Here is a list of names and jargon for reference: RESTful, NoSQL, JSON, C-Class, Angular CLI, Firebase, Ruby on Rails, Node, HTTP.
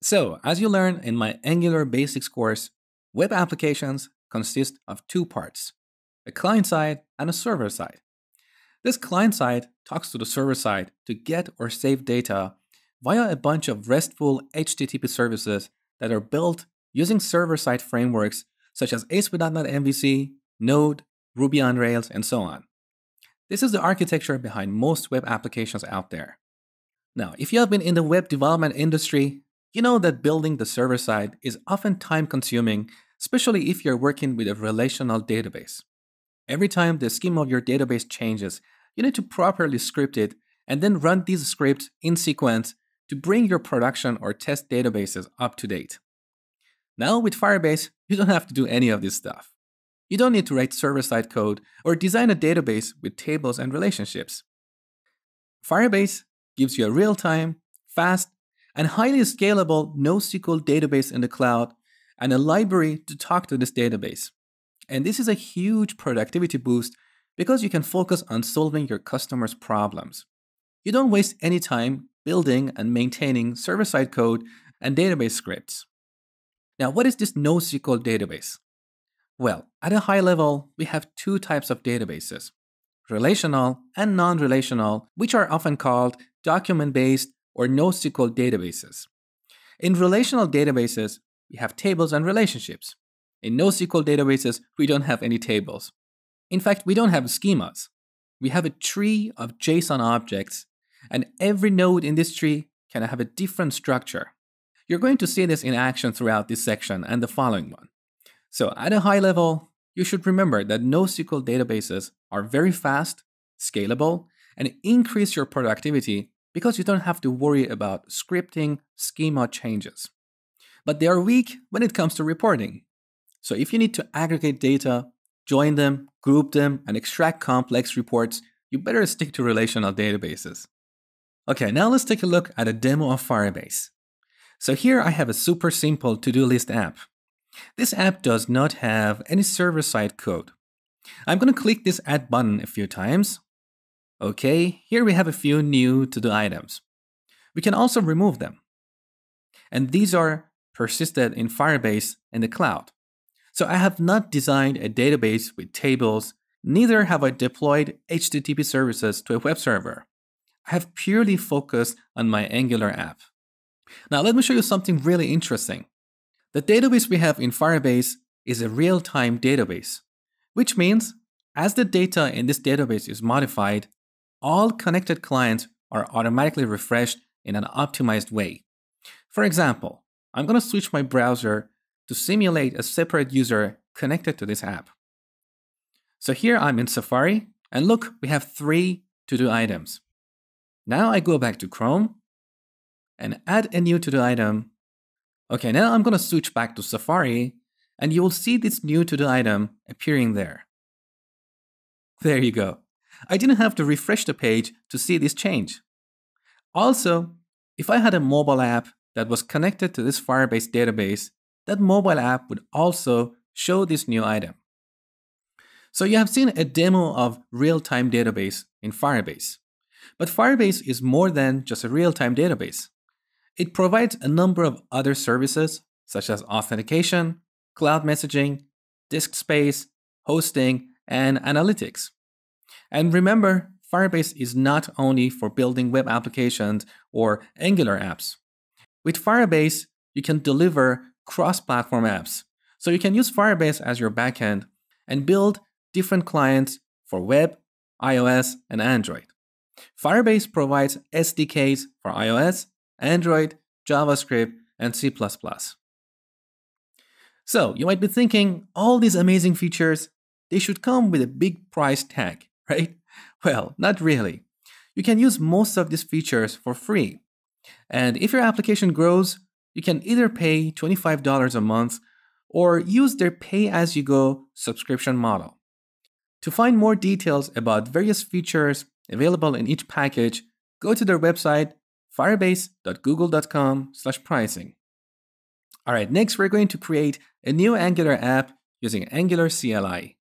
So, as you learn in my Angular Basics course, web applications consist of two parts, a client side and a server side. This client side talks to the server side to get or save data via a bunch of RESTful HTTP services that are built using server-side frameworks such as ASP.NET MVC, Node, Ruby on Rails, and so on. This is the architecture behind most web applications out there. Now, if you have been in the web development industry, you know that building the server side is often time-consuming, especially if you're working with a relational database. Every time the schema of your database changes, you need to properly script it and then run these scripts in sequence to bring your production or test databases up to date. Now with Firebase, you don't have to do any of this stuff. You don't need to write server-side code or design a database with tables and relationships. Firebase gives you a real-time, fast, and highly scalable NoSQL database in the cloud and a library to talk to this database. And this is a huge productivity boost because you can focus on solving your customers' problems. You don't waste any time building and maintaining server-side code and database scripts. Now, what is this NoSQL database? Well, at a high level, we have two types of databases, relational and non-relational, which are often called document-based or NoSQL databases. In relational databases, we have tables and relationships. In NoSQL databases, we don't have any tables. In fact, we don't have schemas. We have a tree of JSON objects, and every node in this tree can have a different structure. You're going to see this in action throughout this section and the following one. So at a high level, you should remember that NoSQL databases are very fast, scalable, and increase your productivity because you don't have to worry about scripting schema changes. But they are weak when it comes to reporting. So if you need to aggregate data, join them, group them, and extract complex reports, you better stick to relational databases. Okay, now let's take a look at a demo of Firebase. So here I have a super simple to-do list app. This app does not have any server-side code. I'm going to click this Add button a few times. Okay, here we have a few new to-do items. We can also remove them. And these are persisted in Firebase in the cloud. So I have not designed a database with tables, neither have I deployed HTTP services to a web server. I have purely focused on my Angular app. Now let me show you something really interesting. The database we have in Firebase is a real-time database, which means as the data in this database is modified, all connected clients are automatically refreshed in an optimized way. For example, I'm going to switch my browser to simulate a separate user connected to this app. So here I'm in Safari, and look, we have 3 to-do items. Now I go back to Chrome and add a new to-do item. Okay, now I'm going to switch back to Safari, and you will see this new to-do item appearing there. There you go. I didn't have to refresh the page to see this change. Also, if I had a mobile app that was connected to this Firebase database, that mobile app would also show this new item. So you have seen a demo of real-time database in Firebase. But Firebase is more than just a real-time database. It provides a number of other services, such as authentication, cloud messaging, disk space, hosting, and analytics. And remember, Firebase is not only for building web applications or Angular apps. With Firebase, you can deliver cross-platform apps. So you can use Firebase as your backend and build different clients for web, iOS, and Android. Firebase provides SDKs for iOS, Android, JavaScript, and C++. So you might be thinking, all these amazing features, they should come with a big price tag, right? Well, not really. You can use most of these features for free. And if your application grows, you can either pay $25 a month or use their pay-as-you-go subscription model. To find more details about various features available in each package, go to their website, firebase.google.com/pricing. All right, next we're going to create a new Angular app using Angular CLI.